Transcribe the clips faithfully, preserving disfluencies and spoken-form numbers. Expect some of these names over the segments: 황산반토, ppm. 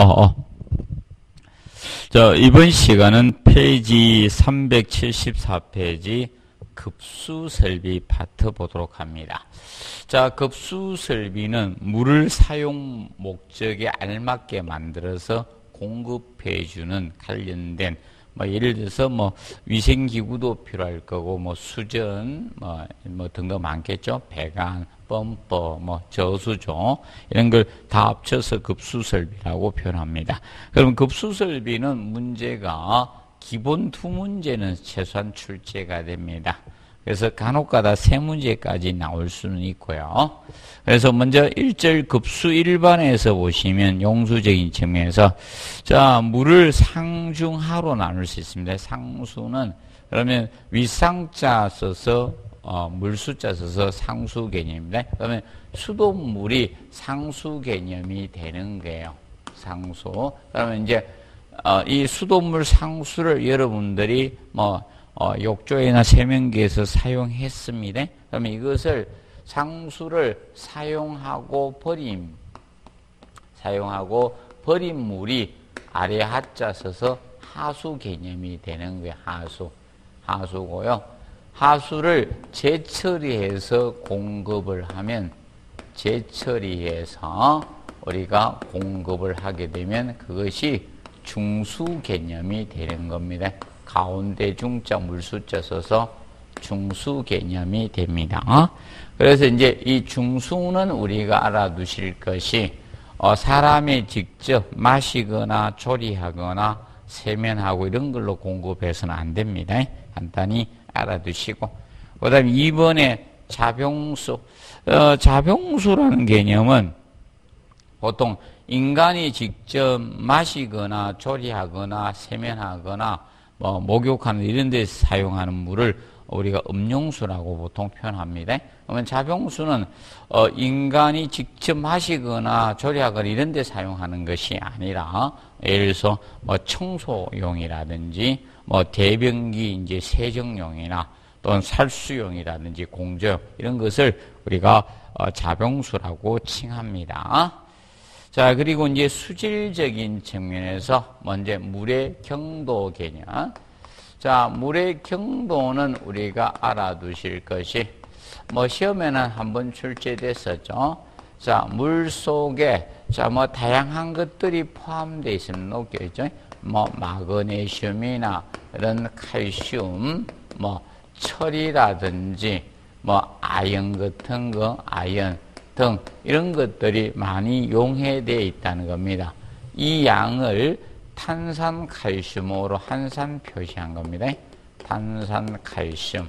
어, 어. 자, 이번 시간은 페이지 삼백칠십사 페이지 급수설비 파트 보도록 합니다. 자, 급수설비는 물을 사용 목적에 알맞게 만들어서 공급해주는 관련된, 뭐 예를 들어서 뭐 위생기구도 필요할 거고, 뭐 수전, 뭐, 뭐 등등 많겠죠. 배관, 펌프, 뭐 저수조 이런 걸 다 합쳐서 급수설비라고 표현합니다. 그럼 급수설비는 문제가 기본 두 문제는 최소한 출제가 됩니다. 그래서 간혹가다 세 문제까지 나올 수는 있고요. 그래서 먼저 일 절 급수 일 번에서 보시면 용수적인 측면에서 자, 물을 상중하로 나눌 수 있습니다. 상수는 그러면 위상자 써서 어, 물수자 써서 상수 개념입니다. 그러면 수돗물이 상수 개념이 되는 거예요. 상수. 그러면 이제 어, 이 수돗물 상수를 여러분들이 뭐 어, 욕조이나 세면기에서 사용했습니다. 그러면 이것을 상수를 사용하고 버림, 사용하고 버린 물이 아래 하자 써서 하수 개념이 되는 거예요. 하수, 하수고요. 하수를 재처리해서 공급을 하면, 재처리해서 우리가 공급을 하게 되면 그것이 중수 개념이 되는 겁니다. 가운데 중자 물수자 써서 중수 개념이 됩니다. 어? 그래서 이제 이 중수는 우리가 알아두실 것이 어, 사람이 직접 마시거나 조리하거나 세면하고 이런 걸로 공급해서는 안 됩니다. 간단히 알아두시고, 그 다음 이 번에 자병수. 어, 자병수라는 개념은 보통 인간이 직접 마시거나 조리하거나 세면하거나 뭐 목욕하는 이런 데 사용하는 물을 우리가 음용수라고 보통 표현합니다. 그러면 자병수는 어, 인간이 직접 마시거나 조리하거나 이런 데 사용하는 것이 아니라 예를 들어서 뭐 청소용이라든지 뭐 대변기 이제 세정용이나 또는 살수용이라든지 공조용 이런 것을 우리가 어, 자병수라고 칭합니다. 자, 그리고 이제 수질적인 측면에서 먼저 물의 경도 개념. 자, 물의 경도는 우리가 알아두실 것이 뭐 시험에는 한번 출제됐었죠. 자, 물 속에 자, 뭐 다양한 것들이 포함되어 있으면 놓여 있죠. 뭐 마그네슘이나 이런 칼슘, 뭐 철이라든지 뭐 아연 같은 거, 아연 등 이런 것들이 많이 용해되어 있다는 겁니다. 이 양을 탄산칼슘으로 한산 표시한 겁니다. 탄산칼슘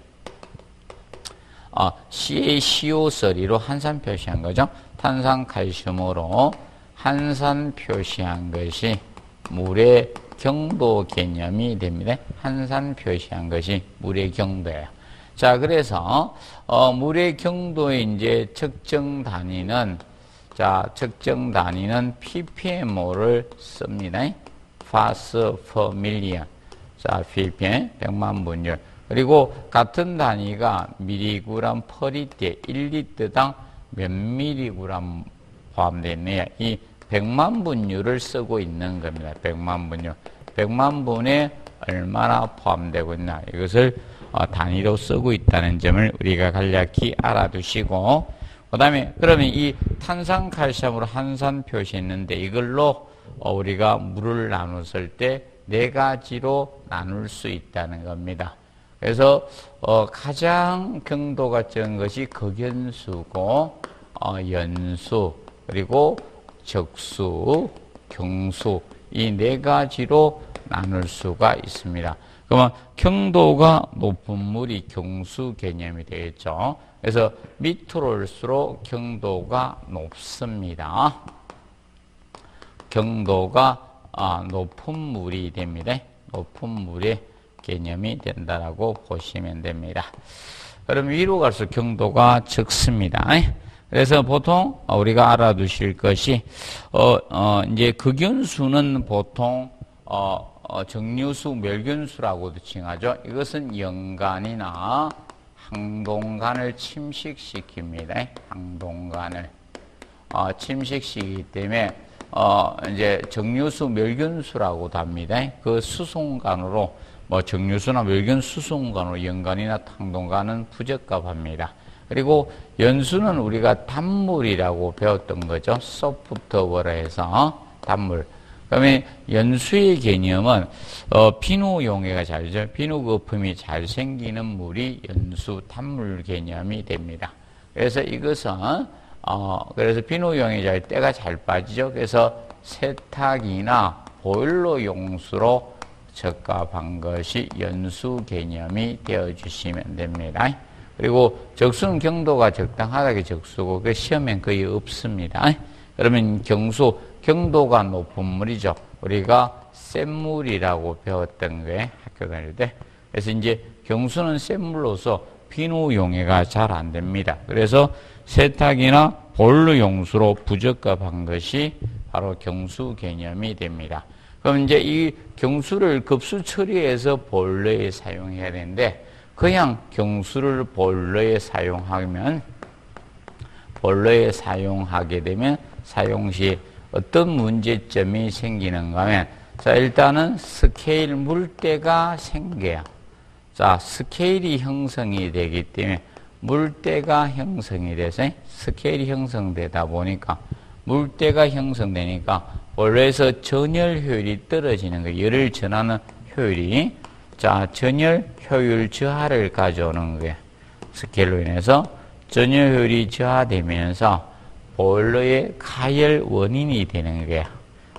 어, 씨 에이 씨 오 쓰리로 한산 표시한 거죠. 탄산칼슘으로 한산 표시한 것이 물의 경도 개념이 됩니다. 한산 표시한 것이 물의 경도예요. 자, 그래서 어, 물의 경도의 이제 측정 단위는 자, 측정 단위는 ppm을 씁니다. 파스 퍼 밀리언. 자, ppm 백만 분율. 그리고 같은 단위가 밀리그램 퍼 리터, 일 리터당 몇 밀리그램 포함됐네요. 이 백만 분율을 쓰고 있는 겁니다. 백만 분율. 백만 분에 얼마나 포함되고 있나. 이것을 어, 단위로 쓰고 있다는 점을 우리가 간략히 알아두시고, 그 다음에 그러면 이 탄산칼슘으로 한산 표시했는데 이걸로 어, 우리가 물을 나눴을 때 네 가지로 나눌 수 있다는 겁니다. 그래서 어, 가장 경도가 적은 것이 극연수고 어, 연수 그리고 적수, 경수 이 네 가지로 나눌 수가 있습니다. 그러면 경도가 높은 물이 경수 개념이 되겠죠. 그래서 밑으로 올수록 경도가 높습니다. 경도가 아, 높은 물이 됩니다. 높은 물의 개념이 된다라고 보시면 됩니다. 그럼 위로 갈수록 경도가 적습니다. 그래서 보통 우리가 알아두실 것이 어, 어, 이제 극연수는 보통 어, 어, 정류수, 멸균수라고도 칭하죠. 이것은 연간이나 항동간을 침식시킵니다. 항동간을 어, 침식시키기 때문에 어, 이제 정류수 멸균수라고도 합니다. 그 수송관으로 뭐 정류수나 멸균 수송관으로 연간이나 탕동관은 부적합합니다. 그리고 연수는 우리가 단물이라고 배웠던 거죠. 소프트워라 해서 단물. 그러면 연수의 개념은 어, 비누 용해가 잘죠. 비누 거품이 잘 생기는 물이 연수 단물 개념이 됩니다. 그래서 이것은 어, 그래서 비누 용해자의 때가 잘 빠지죠. 그래서 세탁이나 보일러 용수로 적합한 것이 연수 개념이 되어주시면 됩니다. 그리고 적수는 경도가 적당하게 적수고 그 시험엔 거의 없습니다. 그러면 경수, 경도가 높은 물이죠. 우리가 센 물이라고 배웠던 거에 학교 다닐 때. 그래서 이제 경수는 센 물로서 비누 용해가 잘 안 됩니다. 그래서 세탁이나 보일러 용수로 부적합한 것이 바로 경수 개념이 됩니다. 그럼 이제 이 경수를 급수 처리해서 보일러에 사용해야 되는데 그냥 경수를 보일러에 사용하면 보일러에 사용하게 되면 사용 시 어떤 문제점이 생기는가 하면 자 일단은 스케일 물때가 생겨요. 자 스케일이 형성이 되기 때문에 물때가 형성이 돼서 스케일이 형성되다 보니까 물때가 형성되니까 원래서 전열 효율이 떨어지는 거예요. 열을 전하는 효율이 자 전열 효율 저하를 가져오는 거예요. 스케일로 인해서 전열 효율이 저하되면서 보일러의 가열 원인이 되는 거예요.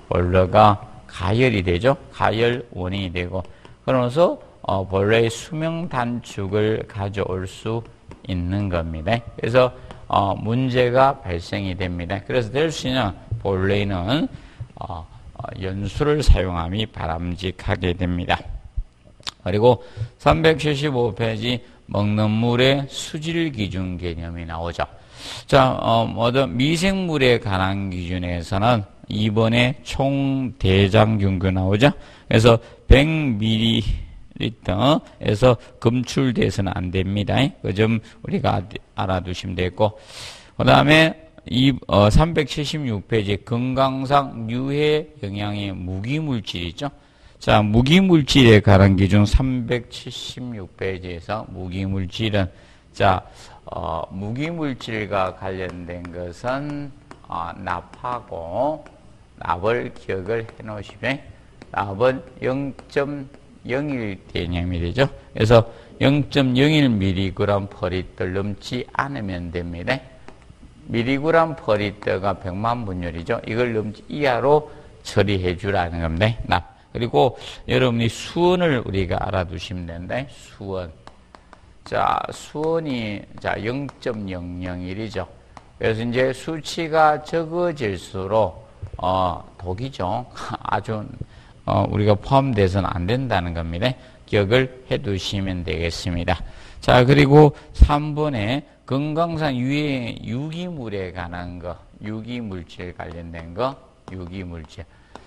보일러가 가열이 되죠. 가열 원인이 되고 그러면서 어, 보일러의 수명 단축을 가져올 수 있는 겁니다. 그래서 어, 문제가 발생이 됩니다. 그래서 될 수 있는 보일러에는 어, 어, 연수를 사용함이 바람직하게 됩니다. 그리고 삼백칠십오 페이지 먹는 물의 수질 기준 개념이 나오죠. 자, 어, 뭐든 미생물에 관한 기준에서는 이번에 총 대장균균 나오죠. 그래서 백 밀리리터에서 검출돼서는 안 됩니다. 그 점 우리가 알아두시면 되고, 그 다음에 이 어, 삼백칠십육 페이지 건강상 유해 영향의 무기물질 있죠. 자, 무기물질에 관한 기준 삼백칠십육 페이지에서 무기물질은 자, 어, 무기물질과 관련된 것은 어, 납하고 납을 기억을 해 놓으시면 납은 영 점 영일 개념이 되죠. 그래서 영 점 영일 밀리그램 퍼 리터 넘지 않으면 됩니다. 밀리그램 per 리터가 백만 분율이죠. 이걸 넘지 이하로 처리해 주라는 겁니다. 납. 그리고 여러분이 수온을 우리가 알아두시면 된다. 수온. 자, 수온이 자 영 점 영영일이죠. 그래서 이제 수치가 적어질수록 어, 독이죠. 아주 어, 우리가 포함돼서는 안 된다는 겁니다. 기억을 해두시면 되겠습니다. 자, 그리고 삼 번에 건강상 유해 유기물에 관한 거, 유기물질 관련된 거, 유기물질.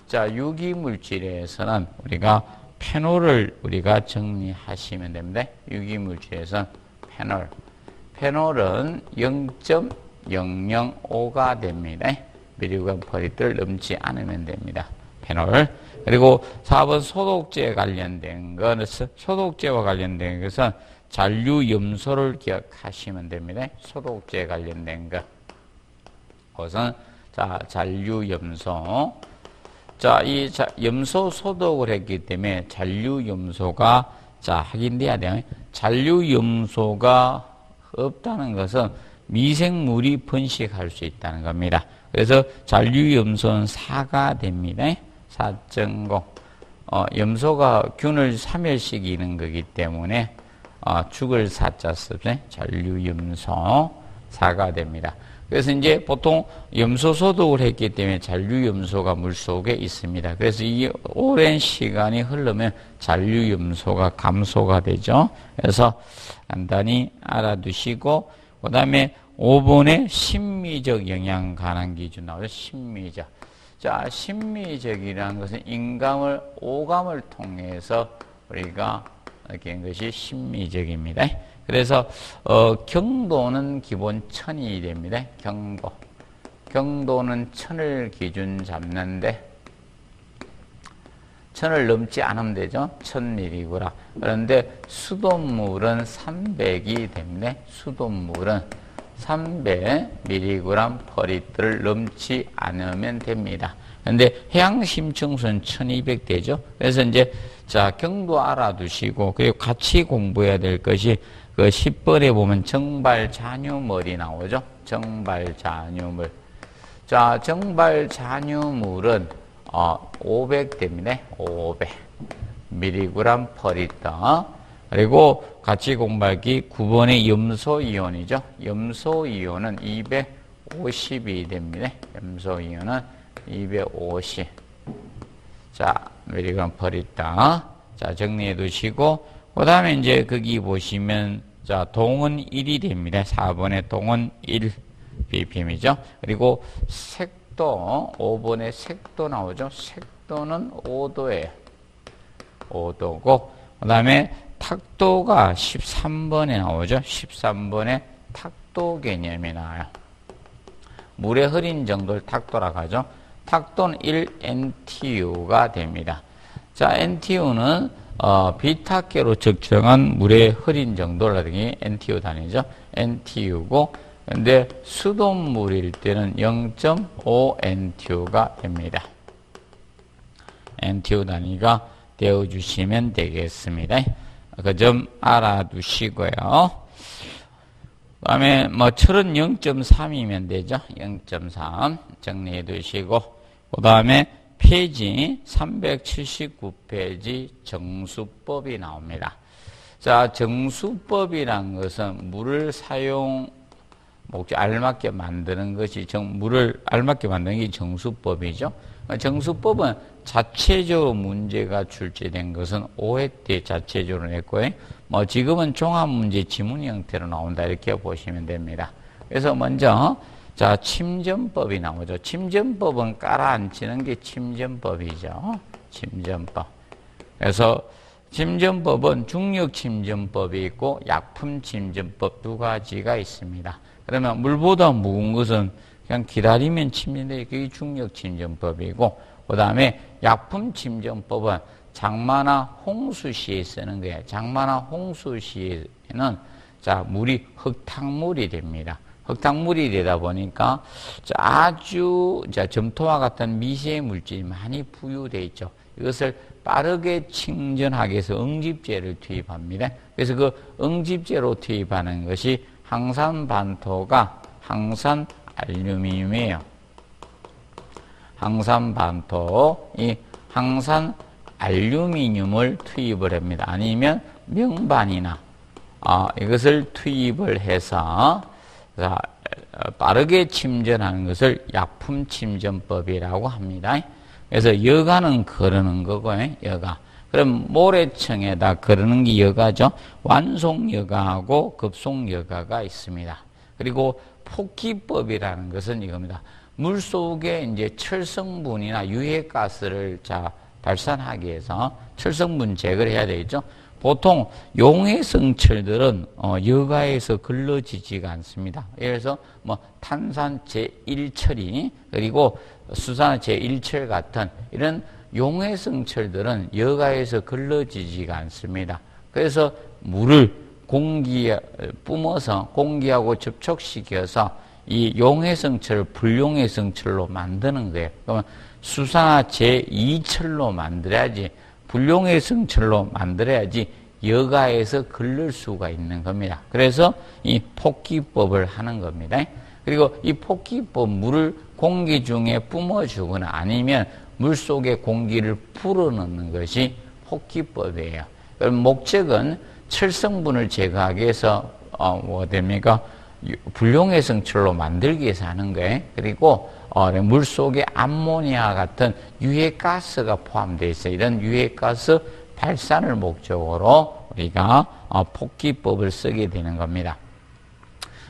자, 유기물질에서는 우리가 페놀을 우리가 정리하시면 됩니다. 유기물질에서는 페놀. 페놀은 영 점 영영오가 됩니다. 밀리그램 퍼리터를 넘지 않으면 됩니다. 페놀. 그리고 사 번 소독제 관련된 것은 소독제와 관련된 것은 잔류염소를 기억하시면 됩니다. 소독제 관련된 것. 그것은 자, 잔류염소. 자, 이 자, 염소 소독을 했기 때문에 잔류염소가 자, 확인돼야 돼요. 잔류염소가 없다는 것은 미생물이 번식할 수 있다는 겁니다. 그래서 잔류염소는 사가 됩니다. 사 점 영. 어, 염소가 균을 삼 일시키는 거기 때문에 어, 죽을 사자 씁니다. 잔류염소 사가 됩니다. 그래서 이제 보통 염소 소독을 했기 때문에 잔류염소가 물속에 있습니다. 그래서 이 오랜 시간이 흐르면 잔류염소가 감소가 되죠. 그래서 간단히 알아두시고 그 다음에 오 번에 심미적 영향 관한 기준 나오죠. 심미적. 자, 심미적이라는 것은 인감을 오감을 통해서 우리가 느끼는 것이 심미적입니다. 그래서 어, 경도는 기본 천이 됩니다. 경도. 경도는 천을 기준 잡는데 천을 넘지 않으면 되죠. 천 밀리구라. 그런데 수돗물은 삼백이 됩니다. 수돗물은 삼백 밀리그램 퍼 리터를 넘지 않으면 됩니다. 그런데 해양 심층수는 천이백 되죠. 그래서 이제 자 경도 알아두시고, 그리고 같이 공부해야 될 것이 그 십 번에 보면 정발 잔유물이 나오죠. 정발 잔유물. 자 정발 잔유물은 어, 오백 됩니다. 오백 밀리그램 퍼 리터. 그리고 같이 공부하기 구 번의 염소이온이죠. 염소이온은 이백오십이 됩니다. 염소이온은 이백오십. 자, 밀리그램 퍼 리터. 자, 정리해 두시고, 그 다음에 이제 거기 보시면, 자, 동은 일이 됩니다. 사 번의 동은 일 ppm이죠. 그리고 색 또 오 번에 색도 나오죠. 색도는 오 도예요. 오 도고 그 다음에 탁도가 십삼 번에 나오죠. 십삼 번에 탁도 개념이 나와요. 물의 흐린 정도를 탁도라고 하죠. 탁도는 일 엔티유가 됩니다. 자, 엔티유는 어, 비탁계로 측정한 물의 흐린 정도라든지 엔티유 단위죠. 엔티유고 근데 수돗물일 때는 영 점 오 엔티유가 됩니다. 엔티유 단위가 되어주시면 되겠습니다. 그 점 알아두시고요. 그 다음에 뭐 철은 영 점 삼이면 되죠. 영 점 삼 정리해 두시고, 그 다음에 페이지 삼백칠십구 페이지 정수법이 나옵니다. 자, 정수법이란 것은 물을 사용 목적 알맞게 만드는 것이 정, 물을 알맞게 만드는 게 정수법이죠. 정수법은 자체적으로 문제가 출제된 것은 오 회 때 자체적으로 냈고요. 뭐 지금은 종합문제 지문 형태로 나온다 이렇게 보시면 됩니다. 그래서 먼저 자 침전법이 나오죠. 침전법은 깔아앉히는 게 침전법이죠. 침전법. 그래서 침전법은 중력 침전법이 있고 약품 침전법 두 가지가 있습니다. 그러면 물보다 무거운 것은 그냥 기다리면 침전돼. 그게 중력 침전법이고, 그 다음에 약품 침전법은 장마나 홍수시에 쓰는 거예요. 장마나 홍수시에는 자 물이 흙탕물이 됩니다. 흙탕물이 되다 보니까 아주 자 점토와 같은 미세 물질이 많이 부유돼 있죠. 이것을 빠르게 침전하기 위해서 응집제를 투입합니다. 그래서 그 응집제로 투입하는 것이 황산반토가 황산알루미늄이에요. 황산반토, 이 황산알루미늄을 투입을 합니다. 아니면 명반이나 어, 이것을 투입을 해서 자, 빠르게 침전하는 것을 약품 침전법이라고 합니다. 그래서 여가는 거르는 거고요. 여가. 그럼 모래층에다 거르는 게 여가죠. 완속여가하고 급속여가가 있습니다. 그리고 폭기법이라는 것은 이겁니다. 물 속에 이제 철성분이나 유해가스를 자 발산하기 위해서 철성분 제거를 해야 되겠죠. 보통 용해성철들은 어, 여가에서 걸러지지가 않습니다. 그래서 뭐 탄산 제일 철이 그리고 수산화 제일 철 같은 이런 용해성철들은 여가에서 걸러지지가 않습니다. 그래서 물을 공기에 뿜어서 공기하고 접촉시켜서 이 용해성철을 불용해성철로 만드는 거예요. 그러면 수산화 제이 철로 만들어야지, 불용해성철로 만들어야지 여가에서 걸릴 수가 있는 겁니다. 그래서 이 폭기법을 하는 겁니다. 그리고 이 폭기법 물을 공기 중에 뿜어주거나 아니면 물속에 공기를 불어넣는 것이 폭기법이에요. 그럼 목적은 철성분을 제거하기 위해서 어, 뭐 됩니까? 불용해성철로 만들기 위해서 하는 거예요. 그리고 어, 물속에 암모니아 같은 유해가스가 포함되어 있어요. 이런 유해가스 발산을 목적으로 우리가 어, 폭기법을 쓰게 되는 겁니다.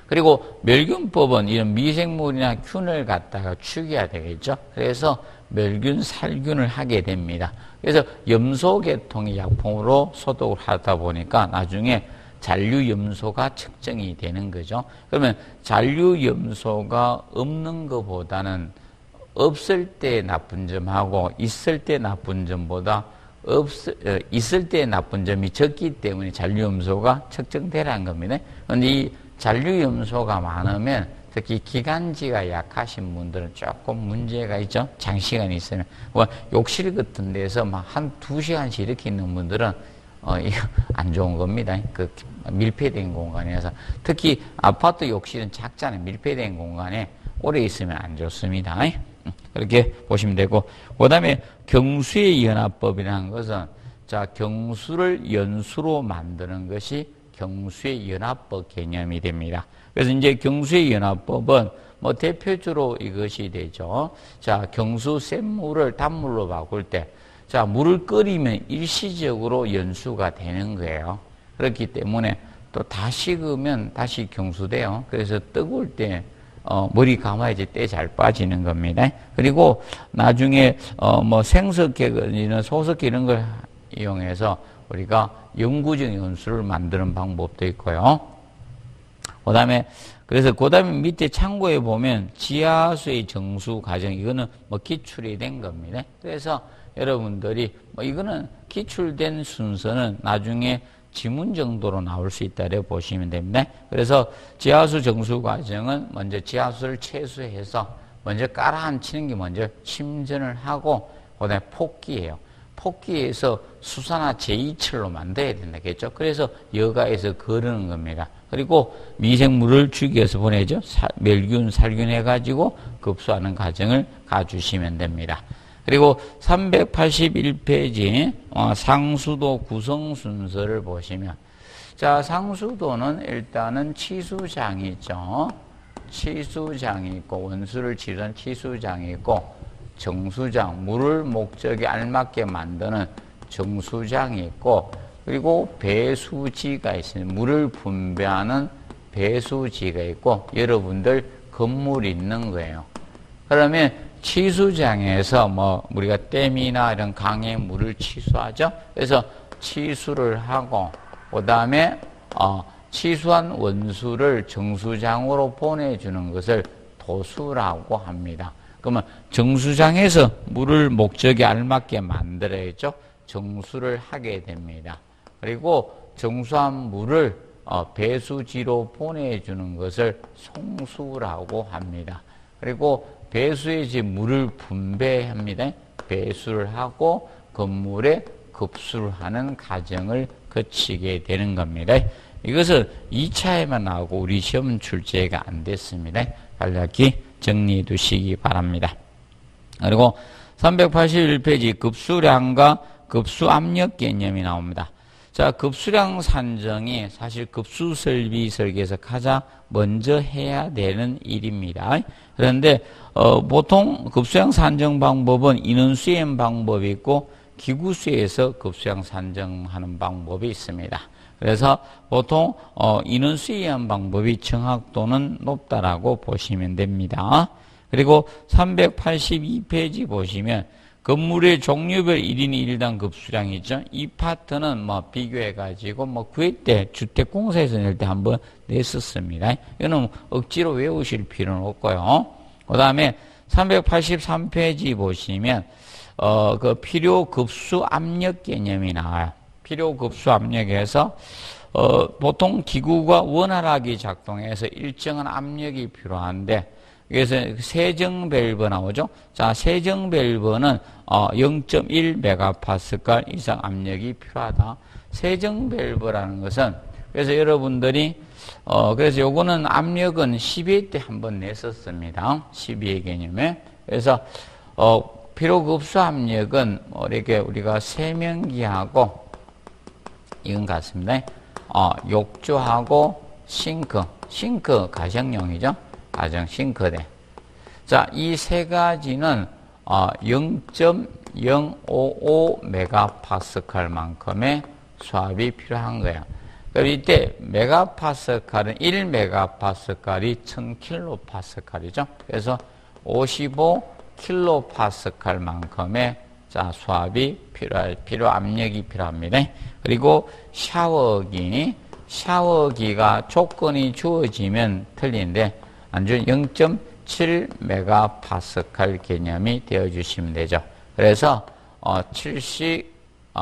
그리고 멸균법은 이런 미생물이나 균을 갖다가 죽여야 되겠죠. 그래서 멸균, 살균을 하게 됩니다. 그래서 염소계통의 약품으로 소독을 하다 보니까 나중에 잔류염소가 측정이 되는 거죠. 그러면 잔류염소가 없는 것보다는 없을 때 나쁜 점하고 있을 때 나쁜 점보다 없, 있을 때 나쁜 점이 적기 때문에 잔류염소가 측정되라는 겁니다. 그런데 이 잔류염소가 많으면 특히 기관지가 약하신 분들은 조금 문제가 있죠. 장시간 있으면 뭐 욕실 같은 데서 막 한 두 시간씩 이렇게 있는 분들은 어, 이거 안 좋은 겁니다. 그 밀폐된 공간에서 특히 아파트 욕실은 작잖아요. 밀폐된 공간에 오래 있으면 안 좋습니다. 그렇게 보시면 되고, 그 다음에 경수의 연화법이라는 것은 자 경수를 연수로 만드는 것이 경수의 연화법 개념이 됩니다. 그래서 이제 경수의 연화법은 뭐 대표적으로 이것이 되죠. 자 경수 센 물을 단물로 바꿀 때 자 물을 끓이면 일시적으로 연수가 되는 거예요. 그렇기 때문에 또 다 식으면 다시 경수돼요. 그래서 뜨거울 때 어, 머리 감아야지 때 잘 빠지는 겁니다. 그리고 나중에 어, 뭐 생석회나 소석회 이런 걸 이용해서 우리가 영구적 연수를 만드는 방법도 있고요. 그 다음에 그래서 그 다음에 밑에 창고에 보면 지하수의 정수 과정 이거는 뭐 기출이 된 겁니다. 그래서 여러분들이 뭐 이거는 기출된 순서는 나중에 지문 정도로 나올 수 있다고 보시면 됩니다. 그래서 지하수 정수 과정은 먼저 지하수를 채수해서 먼저 깔아앉히는 게 먼저 침전을 하고 그다음에 폭기예요. 폭기에서 수산화제이 철로 만들어야 된다겠죠. 그래서 여가에서 거르는 겁니다. 그리고 미생물을 죽여서 보내죠. 사, 멸균, 살균 해가지고 급수하는 과정을 가주시면 됩니다. 그리고 삼백팔십일 페이지 어, 상수도 구성 순서를 보시면 자 상수도는 일단은 치수장이 있죠. 치수장이 있고 원수를 치는 치수장이 있고 정수장, 물을 목적에 알맞게 만드는 정수장이 있고 그리고 배수지가 있습니다. 물을 분배하는 배수지가 있고 여러분들 건물이 있는 거예요. 그러면 치수장에서 뭐 우리가 댐이나 이런 강의 물을 치수하죠. 그래서 치수를 하고 그다음에 어 치수한 원수를 정수장으로 보내주는 것을 도수라고 합니다. 그러면 정수장에서 물을 목적에 알맞게 만들어야죠. 정수를 하게 됩니다. 그리고 정수한 물을 어 배수지로 보내주는 것을 송수라고 합니다. 그리고 배수에 이제 물을 분배합니다. 배수를 하고 건물에 급수를 하는 과정을 거치게 되는 겁니다. 이것은 이 차에만 나오고 우리 시험 출제가 안 됐습니다. 간략히 정리해 두시기 바랍니다. 그리고 삼백팔십일 페이지 급수량과 급수압력 개념이 나옵니다. 자, 급수량 산정이 사실 급수 설비 설계에서 가장 먼저 해야 되는 일입니다. 그런데 어, 보통 급수량 산정 방법은 인원 수행 방법이 있고 기구수에서 급수량 산정하는 방법이 있습니다. 그래서 보통 어, 인원 수행한 방법이 정확도는 높다라고 보시면 됩니다. 그리고 삼백팔십이 페이지 보시면 건물의 종류별 일 인 일 당 급수량이 있죠. 이 파트는 뭐 비교해가지고 뭐 구회 때 주택공사에서 낼 때 한번 냈었습니다. 이거는 억지로 외우실 필요는 없고요. 그 다음에 삼백팔십삼 페이지 보시면, 어, 그 필요 급수 압력 개념이 나와요. 필요 급수 압력에서, 어, 보통 기구가 원활하게 작동해서 일정한 압력이 필요한데, 그래서 세정 밸브 나오죠. 자, 세정 밸브는 어 영점일 메가파스칼 이상 압력이 필요하다. 세정 밸브라는 것은 그래서 여러분들이 어 그래서 요거는 압력은 십이 회 때 한번 냈었습니다. 십이 회 개념에. 그래서 어 필요 급수 압력은 뭐 이렇게 우리가 세면기하고 이건 같습니다. 어 욕조하고 싱크, 싱크 가정용이죠. 가정 싱크대. 자, 이 세 가지는 어, 영점영오오 메가파스칼만큼의 수압이 필요한 거예요. 그럼 이때 메가파스칼은 일 메가파스칼이 천 킬로파스칼이죠. 그래서 오십오 킬로파스칼만큼의 자, 수압이 필요할 필요 압력이 필요합니다. 그리고 샤워기 샤워기가 조건이 주어지면 틀린데 안주 영 점 칠 메가파스칼 개념이 되어주시면 되죠. 그래서 어, 칠십 어,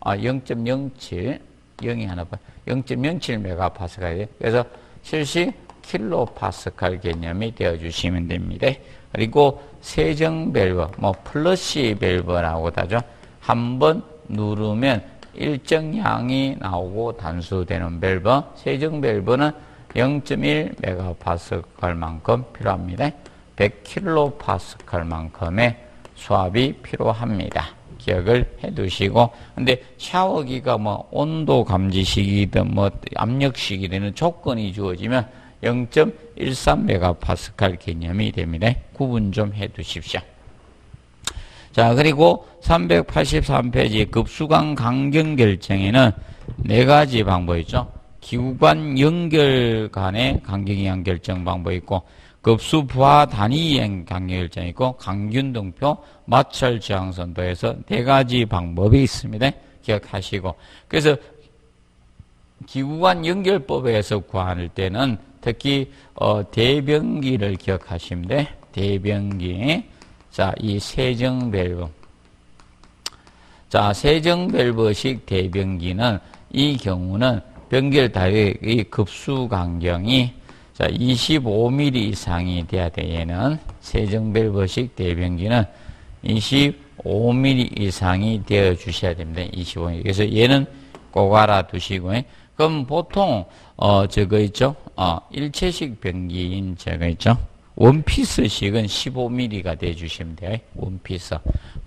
어, 영 점 영칠 영이 하나 봐. 영 점 영칠 메가파스칼이에요. 그래서 칠십 킬로파스칼 개념이 되어주시면 됩니다. 그리고 세정 밸브, 뭐 플러시 밸브라고 하죠. 한 번 누르면 일정 양이 나오고 단수되는 밸브, 세정 밸브는 영 점 일 메가파스칼만큼 필요합니다. 백 킬로파스칼만큼의 수압이 필요합니다. 기억을 해두시고, 근데 샤워기가 뭐 온도 감지식이든 뭐 압력식이든 조건이 주어지면 영 점 일삼 메가파스칼 개념이 됩니다. 구분 좀 해두십시오. 자, 그리고 삼백팔십삼 페이지 급수관 강경 결정에는 네 가지 방법 있죠. 기구간 연결 간의 강경 이행 결정 방법 있고, 급수 부하 단위 이행 강경 결정 있고, 강균 등표 마찰 저항선도에서 네 가지 방법이 있습니다. 기억하시고, 그래서 기구간 연결법에서 구할 때는 특히 어, 대변기를 기억하시면 돼. 대변기. 자, 이 세정 밸브. 자, 세정 밸브식 대변기는 이 경우는 변기를 다리의 급수 강경이 자, 이십오 밀리미터 이상이 돼야 돼. 얘는 세정 밸브식 대변기는 이십오 밀리미터 이상이 되어 주셔야 됩니다. 이십오 밀리미터. 그래서 얘는 꼭 알아두시고. 그럼 보통 어 저거 있죠. 어 일체식 변기인 저거 있죠. 원피스식은 십오 밀리미터가 돼주시면 돼요. 원피스.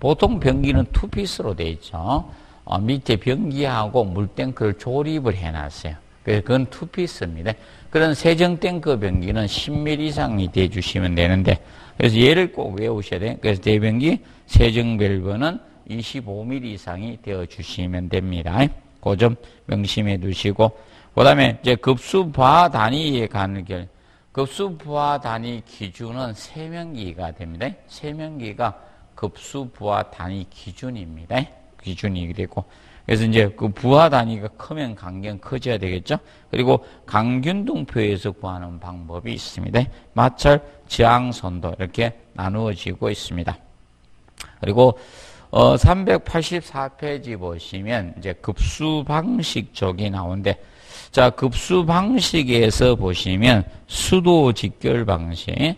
보통 변기는 투피스로 돼 있죠. 어, 밑에 변기하고 물탱크를 조립을 해놨어요. 그래서 그건 투피스입니다. 그런 세정탱크 변기는 십 밀리미터 이상이 돼주시면 되는데, 그래서 얘를 꼭 외우셔야 돼요. 그래서 대변기 세정밸브는 이십오 밀리미터 이상이 되어주시면 됩니다. 그거 좀 명심해 두시고, 그 다음에 이제 급수 바 단위에 가는 길. 급수 부하 단위 기준은 세면기가 됩니다. 세면기가 급수 부하 단위 기준입니다. 기준이 되고, 그래서 이제 그 부하 단위가 크면 강경 커져야 되겠죠. 그리고 강균등표에서 구하는 방법이 있습니다. 마찰 저항선도 이렇게 나누어지고 있습니다. 그리고 어, 삼백팔십사 페이지 보시면 이제 급수 방식 쪽이 나오는데, 자, 급수 방식에서 보시면 수도 직결 방식.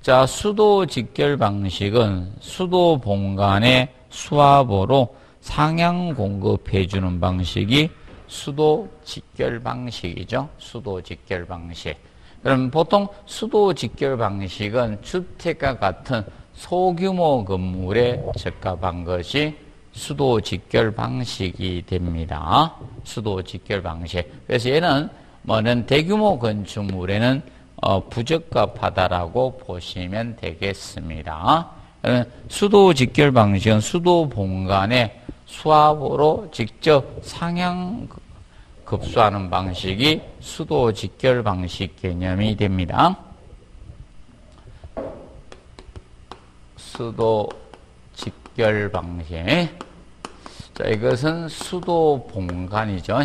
자, 수도 직결 방식은 수도 본관의 수압으로 상향 공급해주는 방식이 수도 직결 방식이죠. 수도 직결 방식. 그럼 보통 수도 직결 방식은 주택과 같은 소규모 건물에 적합한 것이 수도 직결 방식이 됩니다. 수도 직결 방식. 그래서 얘는 뭐는 대규모 건축물에는 어, 부적합하다라고 보시면 되겠습니다. 수도 직결 방식은 수도 본관에 수압으로 직접 상향 급수하는 방식이 수도 직결 방식 개념이 됩니다. 수도 직결 방식. 자, 이것은 수도 본관이죠.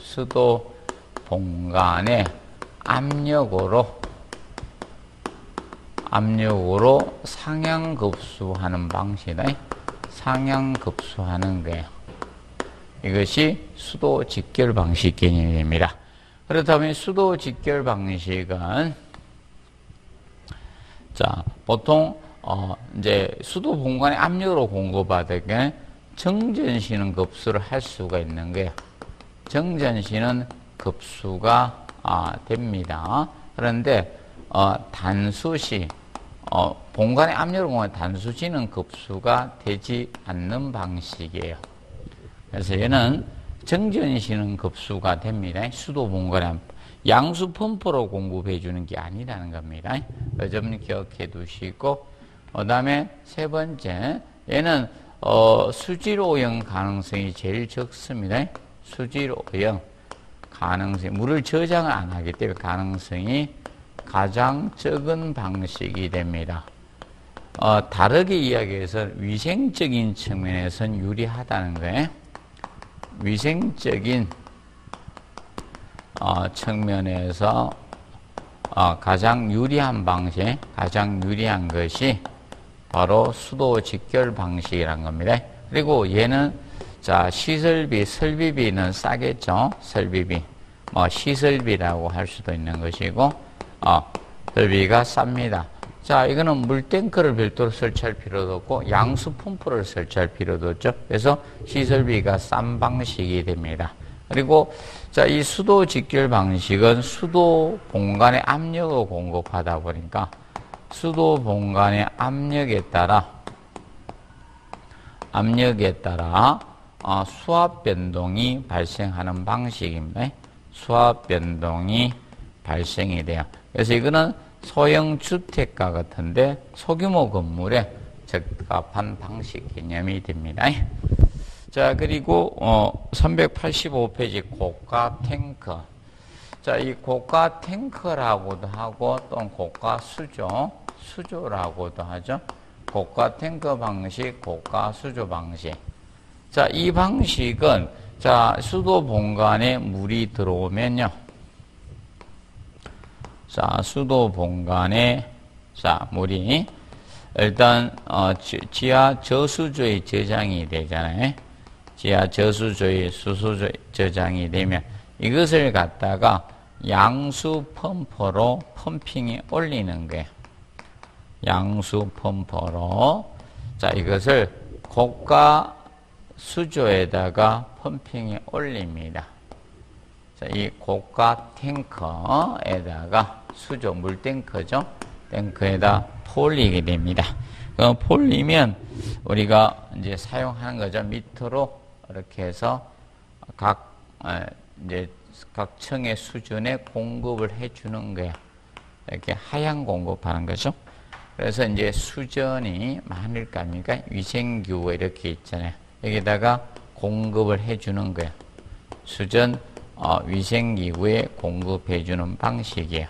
수도 본관의 압력으로 압력으로 상향 급수하는 방식이다. 상향 급수하는 거예요. 이것이 수도 직결 방식 개념입니다. 그렇다면 수도 직결 방식은 자, 보통 어, 이제 수도 본관의 압력으로 공급받을 게 정전시는 급수를 할 수가 있는 거예요. 정전시는 급수가 아, 됩니다. 그런데 어, 단수시 어, 본관의 압력으로 공급받는 단수시는 급수가 되지 않는 방식이에요. 그래서 얘는 정전시는 급수가 됩니다. 수도 본관의 압력. 양수 펌프로 공급해 주는 게 아니라는 겁니다. 그 점 기억해 두시고, 그 다음에 세 번째, 얘는 어, 수질 오염 가능성이 제일 적습니다. 수질 오염 가능성이, 물을 저장을 안 하기 때문에 가능성이 가장 적은 방식이 됩니다. 어, 다르게 이야기해서 위생적인 측면에서는 유리하다는 거예요. 위생적인 어, 측면에서 어, 가장 유리한 방식, 가장 유리한 것이 바로 수도 직결 방식이란 겁니다. 그리고 얘는 자 시설비, 설비비는 싸겠죠. 설비비, 뭐 시설비라고 할 수도 있는 것이고, 어, 설비가 쌉니다. 자, 이거는 물탱크를 별도로 설치할 필요도 없고 양수 펌프를 설치할 필요도 없죠. 그래서 시설비가 싼 방식이 됩니다. 그리고 자, 이 수도 직결 방식은 수도 본관의 압력을 공급하다 보니까 수도 본관의 압력에 따라 압력에 따라 어, 수압 변동이 발생하는 방식입니다. 수압 변동이 발생이 돼요. 그래서 이거는 소형 주택가 같은데 소규모 건물에 적합한 방식 개념이 됩니다. 자, 그리고 어, 삼백팔십오 페이지 고가 탱크. 자, 이 고가 탱크라고도 하고 또 고가 수조, 수조라고도 하죠. 고가 탱크 방식, 고가 수조 방식. 자, 이 방식은 자 수도 본관에 물이 들어오면요. 자, 수도 본관에, 자, 물이, 일단, 어, 지하 저수조의 저장이 되잖아요. 지하 저수조의 수수조 저장이 되면 이것을 갖다가 양수 펌프로 펌핑에 올리는 거예요. 양수 펌프로, 자, 이것을 고가 수조에다가 펌핑에 올립니다. 자, 이 고가 탱커에다가 수조 물 탱크죠. 탱크에다 폴리게 됩니다. 그럼 폴리면 우리가 이제 사용하는 거죠. 밑으로 이렇게 해서 각 이제 각 층의 수준에 공급을 해주는 거야. 이렇게 하향 공급하는 거죠. 그래서 이제 수전이 많을 거 아닙니까? 위생규 이렇게 있잖아요. 여기다가 공급을 해주는 거야. 수전 어, 위생기구에 공급해주는 방식이에요.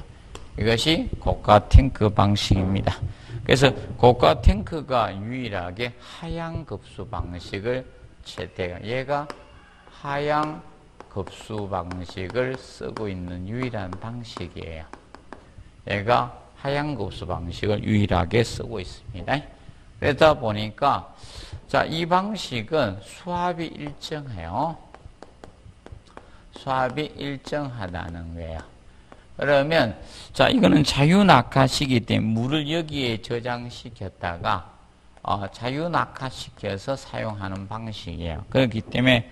이것이 고가 탱크 방식입니다. 그래서 고가 탱크가 유일하게 하향 급수 방식을 채택해요. 얘가 하향 급수 방식을 쓰고 있는 유일한 방식이에요. 얘가 하향 급수 방식을 유일하게 쓰고 있습니다. 그러다 보니까 자, 이 방식은 수압이 일정해요. 수압이 일정하다는 거예요. 그러면 자, 이거는 자유낙하시기 때문에 물을 여기에 저장시켰다가 어, 자유낙하시켜서 사용하는 방식이에요. 그렇기 때문에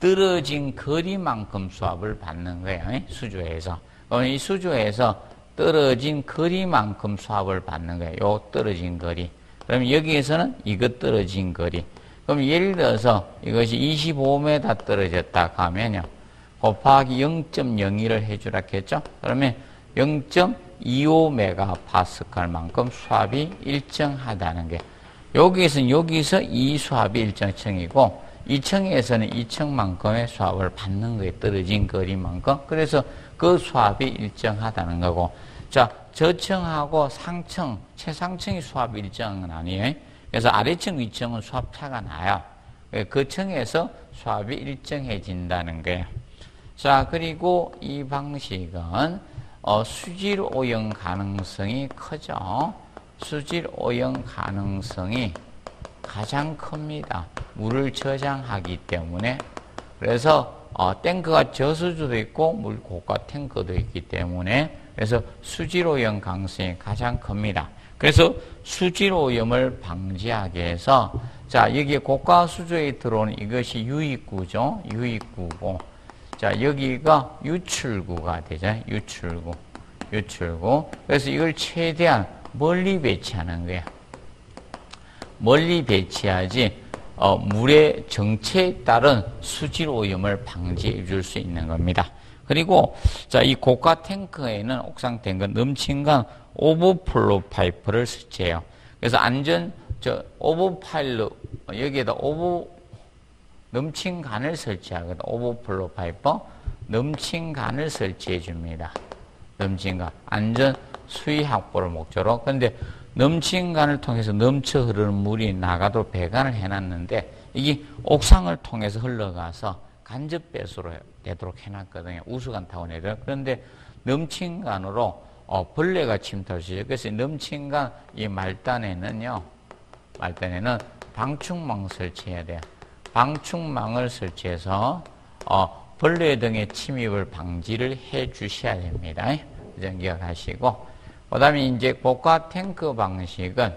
떨어진 거리만큼 수압을 받는 거예요. 수조에서. 그럼 이 수조에서 떨어진 거리만큼 수압을 받는 거예요. 요 떨어진 거리. 그럼 여기에서는 이것 떨어진 거리. 그럼 예를 들어서 이것이 이십오 미터 떨어졌다 하면요. 곱하기 영 점 영일을 해주라 했죠. 그러면 영 점 이오 메가파스칼만큼 수압이 일정하다는 게 여기에서는 여기서 이 수압이 일정층이고 이 층에서는 이 층만큼의 수압을 받는 거예요. 떨어진 거리만큼. 그래서 그 수압이 일정하다는 거고 자 저층하고 상층, 최상층의 수압이 일정은 아니에요. 그래서 아래층, 위층은 수압 차가 나요. 그 층에서 수압이 일정해진다는 거예요. 자, 그리고 이 방식은 어, 수질 오염 가능성이 크죠. 수질 오염 가능성이 가장 큽니다. 물을 저장하기 때문에. 그래서 어, 탱크가 저수조도 있고 물 고가 탱크도 있기 때문에 그래서 수질 오염 가능성이 가장 큽니다. 그래서 수질 오염을 방지하기 위해서 자, 여기에 고가 수조에 들어오는 이것이 유입구죠. 유입구고 자, 여기가 유출구가 되잖아요. 유출구. 유출구. 그래서 이걸 최대한 멀리 배치하는 거야. 멀리 배치하지, 어, 물의 정체에 따른 수질 오염을 방지해 줄 수 있는 겁니다. 그리고, 자, 이 고가 탱크에는 옥상 탱크 넘친간 오버플로 파이프를 설치해요. 그래서 안전, 저, 오버파일로, 여기에다 오버, 넘친 간을 설치하거든. 오버플로 파이프 넘친 간을 설치해 줍니다. 넘친 간. 안전 수위 확보를 목적으로. 그런데 넘친 간을 통해서 넘쳐 흐르는 물이 나가도록 배관을 해놨는데 이게 옥상을 통해서 흘러가서 간접 배수로 되도록 해놨거든요. 우수관타운 애들. 그런데 넘친 간으로 어, 벌레가 침투할 수 있어요. 그래서 넘친 간 이 말단에는요, 말단에는 방충망 설치해야 돼요. 방충망을 설치해서 어, 벌레 등의 침입을 방지를 해 주셔야 됩니다. 이런 기억하시고, 그 다음에 이제 고가 탱크 방식은,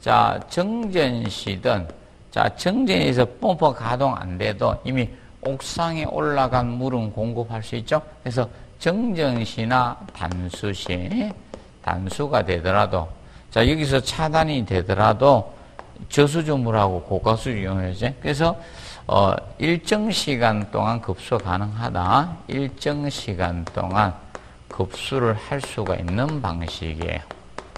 자, 정전시든, 자, 정전에서 펌프 가동 안 돼도 이미 옥상에 올라간 물은 공급할 수 있죠. 그래서 정전시나 단수시, 단수가 되더라도, 자, 여기서 차단이 되더라도 저수조 물하고 고가수를 이용해야지. 그래서, 어, 일정 시간 동안 급수 가능하다. 일정 시간 동안 급수를 할 수가 있는 방식이에요.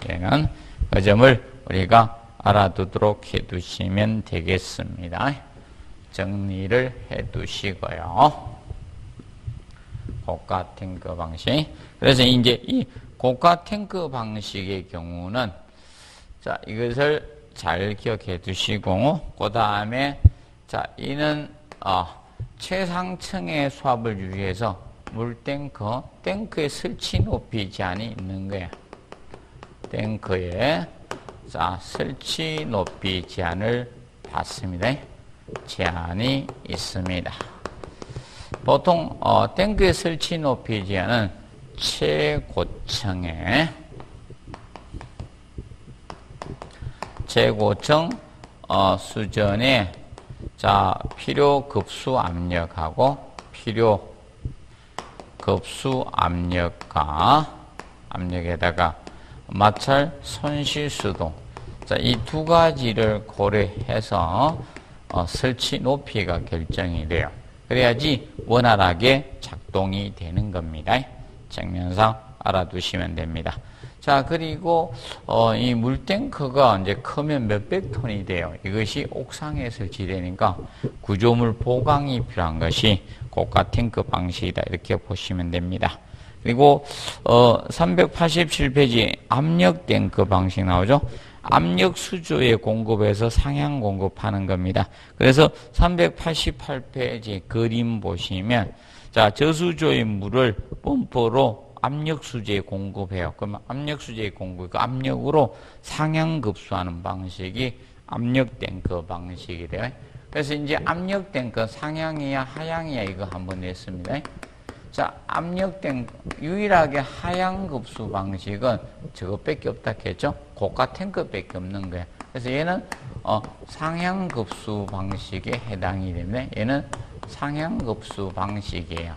얘는 그 점을 우리가 알아두도록 해두시면 되겠습니다. 정리를 해두시고요. 고가 탱크 방식. 그래서 이제 이 고가 탱크 방식의 경우는, 자, 이것을 잘 기억해 두시고, 그 다음에, 자, 이는, 어, 최상층의 수압을 유지해서 물탱크, 탱크의 설치 높이 제한이 있는 거예요. 탱크에, 자, 설치 높이 제한을 받습니다. 제한이 있습니다. 보통, 어, 탱크의 설치 높이 제한은 최고층에, 최고층, 어, 수준에, 자, 필요 급수 압력하고 필요 급수 압력과 압력에다가 마찰 손실 수도, 자, 이 두 가지를 고려해서 어, 설치 높이가 결정이 돼요. 그래야지 원활하게 작동이 되는 겁니다. 측면상 알아두시면 됩니다. 자, 그리고 어, 이 물탱크가 이제 크면 몇백 톤이 돼요. 이것이 옥상에 설치되니까 구조물 보강이 필요한 것이 고가 탱크 방식이다, 이렇게 보시면 됩니다. 그리고 어, 삼백팔십칠 페이지 압력 탱크 방식 나오죠. 압력 수조에 공급해서 상향 공급하는 겁니다. 그래서 삼백팔십팔 페이지 그림 보시면, 자, 저수조의 물을 펌프로 압력수지에 공급해요. 그러면 압력수지에 공급, 그 압력으로 상향급수하는 방식이 압력탱크 방식이래요. 그래서 이제 압력탱크 상향이야 하향이야 이거 한번 냈습니다. 자, 압력탱크 유일하게 하향급수 방식은 저것밖에 없다 했죠. 고가 탱크밖에 없는 거예요. 그래서 얘는 어, 상향급수 방식에 해당이 됩니다. 얘는 상향급수 방식이에요.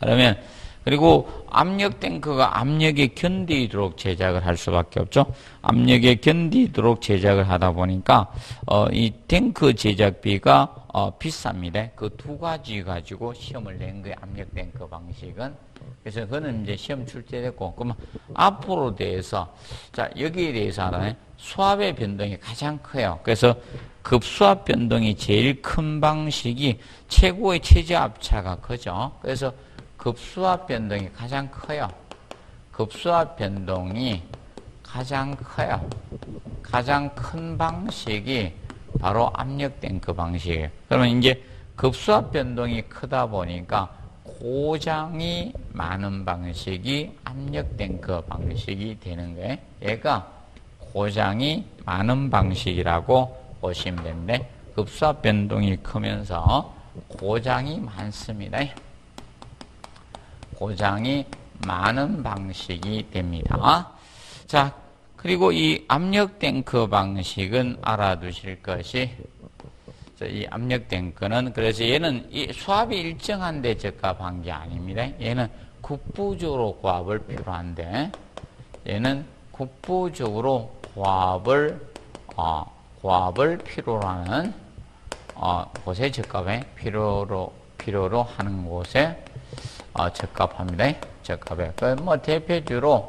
그러면 그리고 압력 탱크가 압력에 견디도록 제작을 할 수밖에 없죠. 압력에 견디도록 제작을 하다 보니까 어, 이 탱크 제작비가 어, 비쌉니다. 그 두 가지 가지고 시험을 낸 거예요. 압력 탱크 방식은. 그래서 그거는 이제 시험 출제됐고, 그러면 앞으로 대해서, 자, 여기에 대해서 하나는 수압의 변동이 가장 커요. 그래서 급수압 변동이 제일 큰 방식이 최고의 최저 압차가 크죠. 그래서 급수압 변동이 가장 커요. 급수압 변동이 가장 커요. 가장 큰 방식이 바로 압력 탱크 방식이에요. 그러면 이제 급수압 변동이 크다 보니까 고장이 많은 방식이 압력 탱크 방식이 되는 거예요. 얘가 고장이 많은 방식이라고 보시면 됩니다. 급수압 변동이 크면서 고장이 많습니다. 고장이 많은 방식이 됩니다. 자, 그리고 이 압력 탱크 방식은 알아두실 것이, 이 압력 탱크는, 그래서 얘는 이 수압이 일정한데 적합한 게 아닙니다. 얘는 국부적으로 고압을 필요한데, 얘는 국부적으로 고압을, 어, 고압을 필요로 하는, 어, 곳에 적합해. 필요로, 필요로 하는 곳에 어, 적합합니다. 적합해. 그 뭐 대표적으로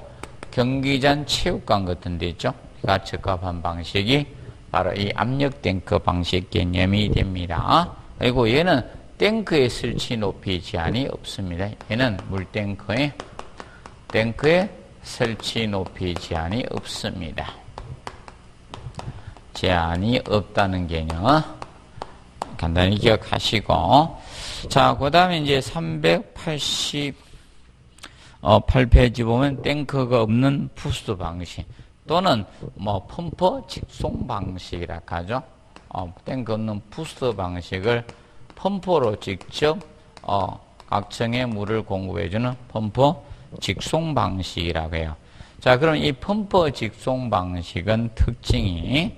경기장 체육관 같은 데 있죠. 그러니까 적합한 방식이 바로 이 압력 탱크 방식 개념이 됩니다. 그리고 얘는 탱크의 설치 높이 제한이 없습니다. 얘는 물탱크에 탱크의 설치 높이 제한이 없습니다. 제한이 없다는 개념. 간단히 기억하시고. 자, 그 다음에 이제 삼백팔십팔 페이지 보면 탱크가 없는 푸스트 방식 또는 뭐 펌프 직송 방식이라고 하죠. 어, 탱크 없는 푸스트 방식을 펌프로 직접 어, 각층에 물을 공급해주는 펌프 직송 방식이라고 해요. 자, 그럼 이 펌프 직송 방식은 특징이,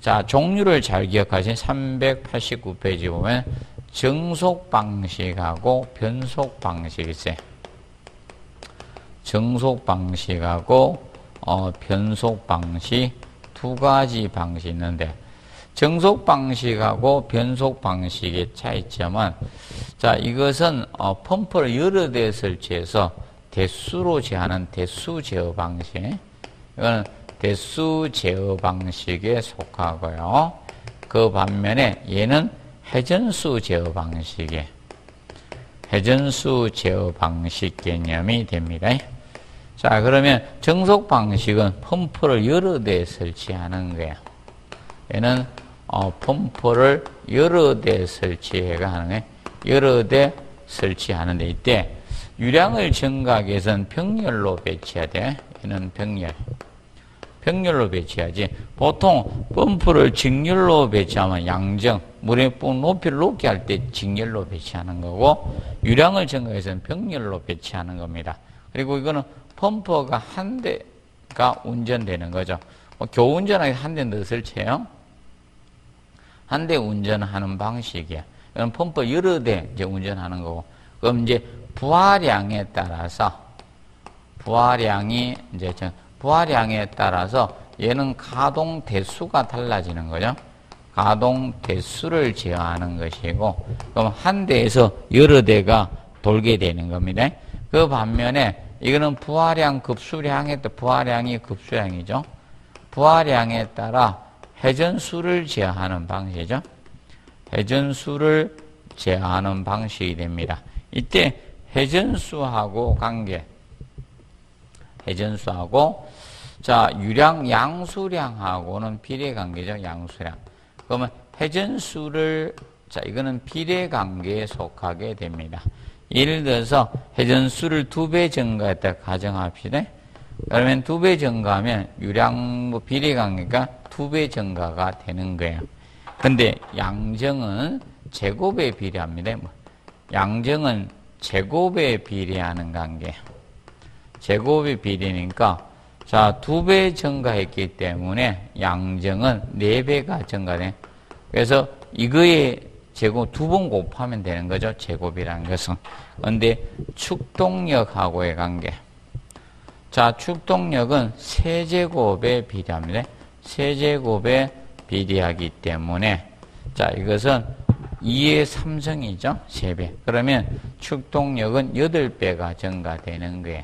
자, 종류를 잘 기억하신 삼백팔십구 페이지 보면 정속 방식하고 변속 방식이 있어요. 정속 방식하고 어, 변속 방식 두 가지 방식이 있는데, 정속 방식하고 변속 방식의 차이점은, 자, 이것은 어, 펌프를 여러 대 설치해서 대수로 제하는 대수 제어 방식. 이건 대수 제어 방식에 속하고요. 그 반면에 얘는 회전수 제어 방식에, 회전수 제어 방식 개념이 됩니다. 자, 그러면 정속 방식은 펌프를 여러 대 설치하는 거예요. 얘는 어, 펌프를 여러 대 설치해가 하는 거예요. 여러 대 설치하는데, 이때 유량을 증가하기 위해서는 병렬로 배치해야 돼. 얘는 병렬. 병렬로 배치해야지. 보통 펌프를 직렬로 배치하면 양정, 물의 높이를 높게 할 때 직렬로 배치하는 거고, 유량을 증가해서는 병렬로 배치하는 겁니다. 그리고 이거는 펌프가 한 대가 운전되는 거죠. 뭐 교운전하게 한 대 넣어 설치해요. 한 대 운전하는 방식이야. 이건 펌프 여러 대 이제 운전하는 거고. 그럼 이제 부하량에 따라서, 부하량이 이제 부하량에 따라서 얘는 가동 대수가 달라지는 거죠. 가동 대수를 제어하는 것이고, 그럼 한 대에서 여러 대가 돌게 되는 겁니다. 그 반면에 이거는 부하량 급수량에 따라, 부하량이 급수량이죠. 부하량에 따라 회전수를 제어하는 방식이죠. 회전수를 제어하는 방식이 됩니다. 이때 회전수하고 관계, 회전수하고, 자, 유량, 양수량하고는 비례관계죠. 양수량. 그러면 회전수를, 자, 이거는 비례관계에 속하게 됩니다. 예를 들어서 회전수를 두 배 증가했다 가정합시다. 그러면 두 배 증가하면 유량, 뭐 비례관계가 두 배 증가가 되는 거예요. 근데 양정은 제곱에 비례합니다. 양정은 제곱에 비례하는 관계. 제곱이 비례니까, 자, 두 배 증가했기 때문에 양정은 네 배가 증가돼. 그래서 이거에 제곱 두 번 곱하면 되는 거죠. 제곱이라는 것은. 그런데 축동력하고의 관계. 자, 축동력은 세 제곱에 비례합니다. 세 제곱에 비례하기 때문에, 자, 이것은 이의 삼승이죠. 세 배. 그러면 축동력은 여덟 배가 증가되는 거예요.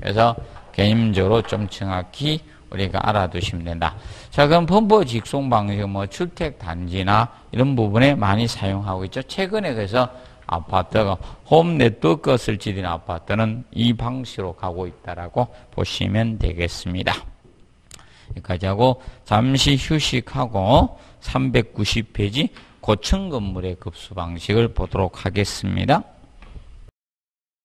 그래서 개념적으로 좀 정확히 우리가 알아두시면 된다. 자, 그럼 펌프 직송 방식은 뭐 주택 단지나 이런 부분에 많이 사용하고 있죠. 최근에 그래서 아파트가 홈 네트워크 설치된 아파트는 이 방식으로 가고 있다라고 보시면 되겠습니다. 여기까지 하고 잠시 휴식하고 삼백구십 페이지 고층 건물의 급수 방식을 보도록 하겠습니다.